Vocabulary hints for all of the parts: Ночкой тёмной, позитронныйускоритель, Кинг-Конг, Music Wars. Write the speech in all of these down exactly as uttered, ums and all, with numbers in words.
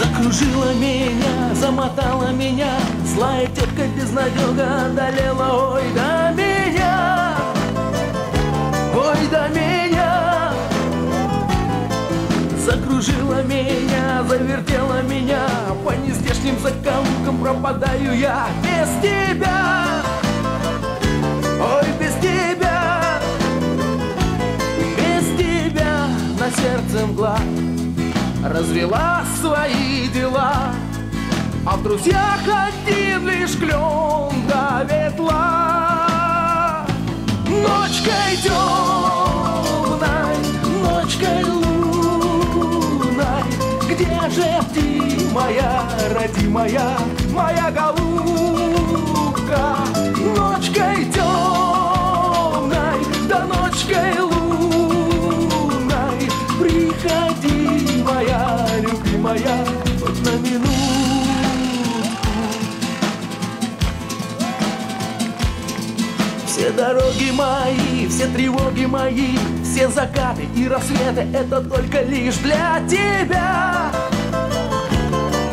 Закружила меня, замотала меня, злая тетка безнадега одолела, ой да меня, ой да меня. Закружила меня, завертела меня, по нездешним закоулкам пропадаю я без тебя, ой без тебя, без тебя на сердце мгла. Развела свои дела, а в друзьях один лишь клен да ветла. Ночкой темной, ночкой лунной, где же ты, моя родимая, моя голубка? Ночкой темной, да ночкой лунной, приходи, моя любимая, хоть на минуту. Все дороги мои, все тревоги мои, все закаты и рассветы, это только лишь для тебя,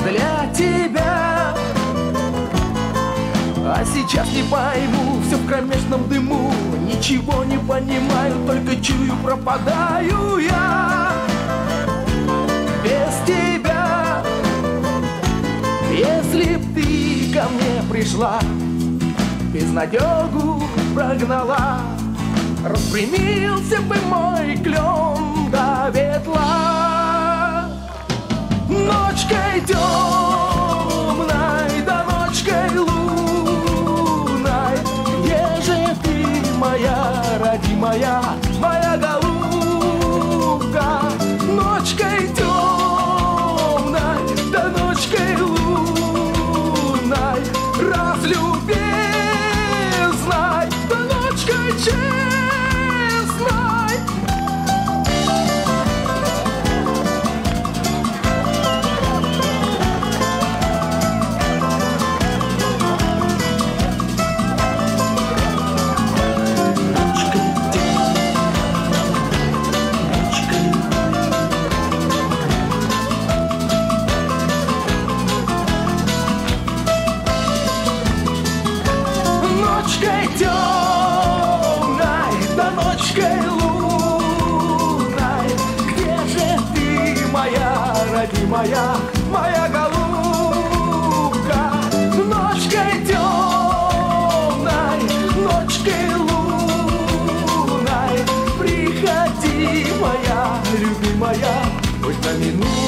для тебя. А сейчас не пойму, все в кромешном дыму, ничего не понимаю, только чую, пропадаю я. Без тебя, если б ты ко мне пришла, безнадёгу прогнала, распрямился бы мой клен до ветла. Ночкой темной, да ночкой лунной, где же ты, моя родимая, моя голубка? Ночкой темной, да ночкой лунной, разлюбезной, да ночкой честной. Ночкой темной, да ночкой лунной, где же ты, моя родимая, моя голубка? Ночкой темной, ночкой лунной, приходи, моя любимая, хоть на минуту.